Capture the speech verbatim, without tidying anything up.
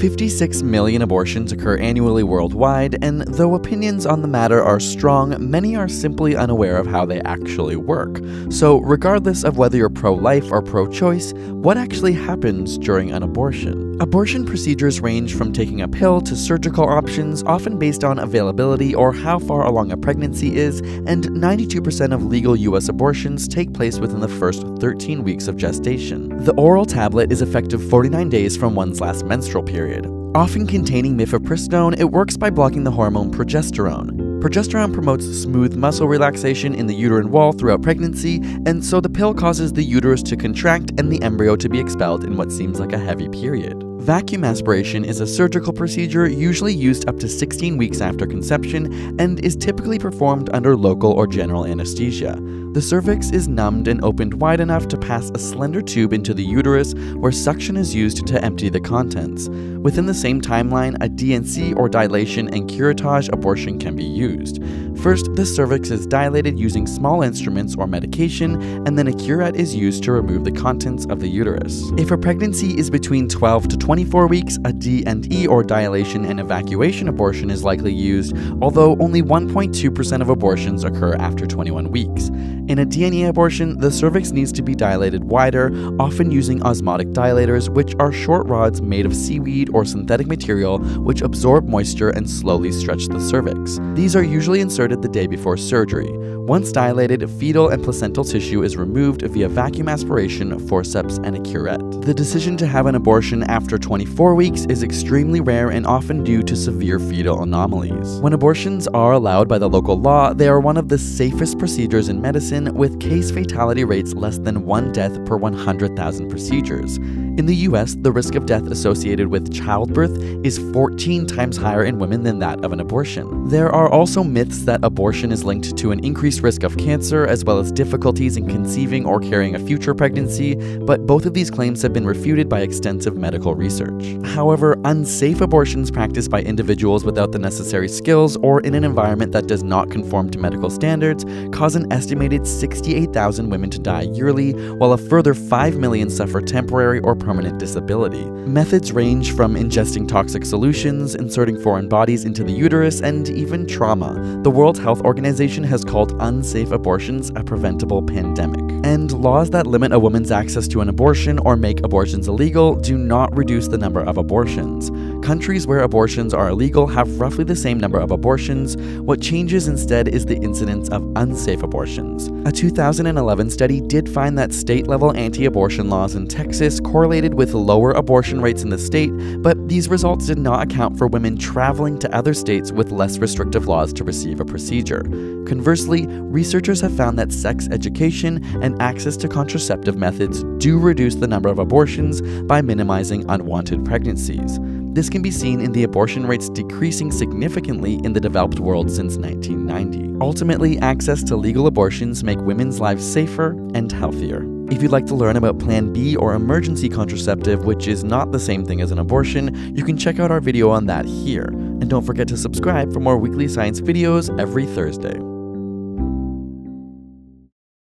fifty-six million abortions occur annually worldwide, and though opinions on the matter are strong, many are simply unaware of how they actually work. So regardless of whether you're pro-life or pro-choice, what actually happens during an abortion? Abortion procedures range from taking a pill to surgical options, often based on availability or how far along a pregnancy is, and ninety-two percent of legal U S abortions take place within the first thirteen weeks of gestation. The oral tablet is effective forty-nine days from one's last menstrual period. Period. Often containing mifepristone, it works by blocking the hormone progesterone. Progesterone promotes smooth muscle relaxation in the uterine wall throughout pregnancy, and so the pill causes the uterus to contract and the embryo to be expelled in what seems like a heavy period. Vacuum aspiration is a surgical procedure usually used up to sixteen weeks after conception and is typically performed under local or general anesthesia. The cervix is numbed and opened wide enough to pass a slender tube into the uterus where suction is used to empty the contents. Within the same timeline, a D and C or dilation and curettage abortion can be used. First, the cervix is dilated using small instruments or medication, and then a curette is used to remove the contents of the uterus. If a pregnancy is between twelve to twenty-four weeks, a D and E or dilation and evacuation abortion is likely used, although only one point two percent of abortions occur after twenty-one weeks. In a D and E abortion, the cervix needs to be dilated wider, often using osmotic dilators, which are short rods made of seaweed or synthetic material which absorb moisture and slowly stretch the cervix. These are usually inserted the day before surgery. Once dilated, fetal and placental tissue is removed via vacuum aspiration, forceps, and a curette. The decision to have an abortion after twenty-four weeks is extremely rare and often due to severe fetal anomalies. When abortions are allowed by the local law, they are one of the safest procedures in medicine, with case fatality rates less than one death per one hundred thousand procedures. In the U S, the risk of death associated with childbirth is fourteen times higher in women than that of an abortion. There are also myths that abortion is linked to an increased risk of cancer, as well as difficulties in conceiving or carrying a future pregnancy, but both of these claims have been refuted by extensive medical research. However, unsafe abortions practiced by individuals without the necessary skills or in an environment that does not conform to medical standards cause an estimated sixty-eight thousand women to die yearly, while a further five million suffer temporary or permanent disability. Methods range from ingesting toxic solutions, inserting foreign bodies into the uterus, and even trauma. The World Health Organization has called unsafe abortions a preventable pandemic. And laws that limit a woman's access to an abortion or make abortions illegal do not reduce the number of abortions. Countries where abortions are illegal have roughly the same number of abortions. What changes instead is the incidence of unsafe abortions. A two thousand eleven study did find that state-level anti-abortion laws in Texas correlated with lower abortion rates in the state, but these results did not account for women traveling to other states with less restrictive laws to receive a procedure. Conversely, researchers have found that sex education and access to contraceptive methods do reduce the number of abortions by minimizing unwanted pregnancies. This can be seen in the abortion rates decreasing significantly in the developed world since nineteen ninety. Ultimately, access to legal abortions make women's lives safer and healthier. If you'd like to learn about Plan B or emergency contraceptive, which is not the same thing as an abortion, you can check out our video on that here. And don't forget to subscribe for more weekly science videos every Thursday.